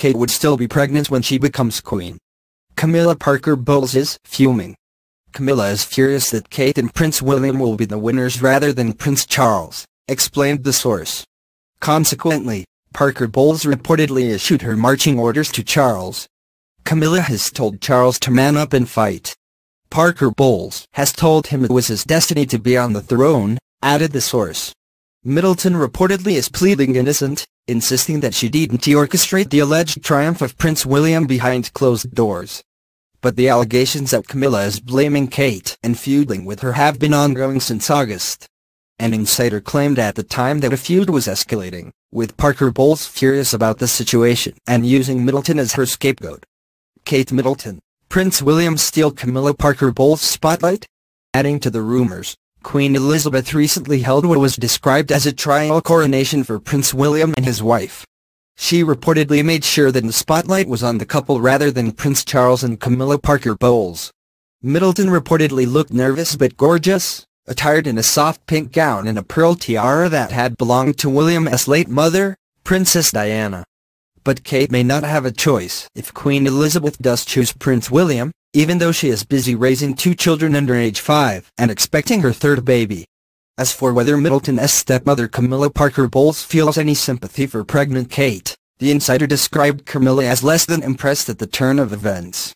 Kate would still be pregnant when she becomes queen. Camilla Parker Bowles is fuming. Camilla is furious that Kate and Prince William will be the winners rather than Prince Charles, explained the source. Consequently, Parker Bowles reportedly issued her marching orders to Charles. Camilla has told Charles to man up and fight. Parker Bowles has told him it was his destiny to be on the throne, added the source. Middleton reportedly is pleading innocent, insisting that she didn't orchestrate the alleged triumph of Prince William behind closed doors. But the allegations that Camilla is blaming Kate and feuding with her have been ongoing since August. An insider claimed at the time that a feud was escalating, with Parker Bowles furious about the situation and using Middleton as her scapegoat. Kate Middleton, Prince William steal Camilla Parker Bowles' spotlight? Adding to the rumors, Queen Elizabeth recently held what was described as a trial coronation for Prince William and his wife. She reportedly made sure that the spotlight was on the couple rather than Prince Charles and Camilla Parker Bowles. Middleton reportedly looked nervous but gorgeous, attired in a soft pink gown and a pearl tiara that had belonged to William's late mother, Princess Diana. But Kate may not have a choice if Queen Elizabeth does choose Prince William, even though she is busy raising two children under age 5 and expecting her third baby. As for whether Middleton's stepmother Camilla Parker Bowles feels any sympathy for pregnant Kate, the insider described Camilla as less than impressed at the turn of events.